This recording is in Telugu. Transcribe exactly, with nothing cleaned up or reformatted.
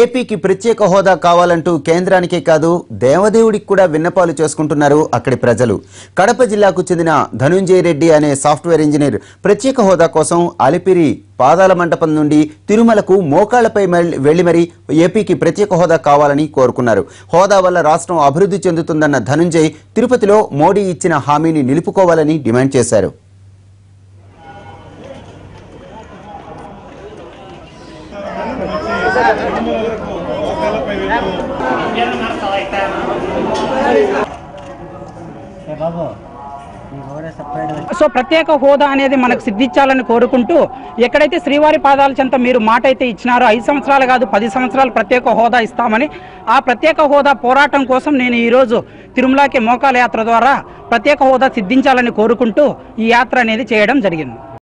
ఏపీకి ప్రత్యేక హోదా కావాలంటూ కేంద్రానికే కాదు దేవదేవుడికి కూడా విన్నపాలు చేసుకుంటున్నారు అక్కడి ప్రజలు. కడప జిల్లాకు చెందిన ధనుంజయ రెడ్డి అనే సాఫ్ట్‌వేర్ ఇంజనీర్ ప్రత్యేక హోదా కోసం అలిపిరి పాదాల మంటపం నుండి తిరుమలకు మోకాళ్ళపై వెళ్లి మరి ఏపీకి ప్రత్యేక హోదా కావాలని కోరుకున్నారు. హోదా వల్ల రాష్ట్రం అభివృద్ధి చెందుతుందన్న ధనుంజయ తిరుపతిలో మోడీ ఇచ్చిన హామీని నిలుపుకోవాలని డిమాండ్ చేశారు. సో ప్రత్యేక హోదా అనేది మనకు సిద్ధించాలని కోరుకుంటూ ఎక్కడైతే శ్రీవారి పాదాల చెంత మీరు మాట అయితే ఇచ్చినారో ఐదు సంవత్సరాలు కాదు పది సంవత్సరాలు ప్రత్యేక హోదా ఇస్తామని, ఆ ప్రత్యేక హోదా పోరాటం కోసం నేను ఈరోజు తిరుమలకి మోకాల యాత్ర ద్వారా ప్రత్యేక హోదా సిద్ధించాలని కోరుకుంటూ ఈ యాత్ర అనేది చేయడం జరిగింది.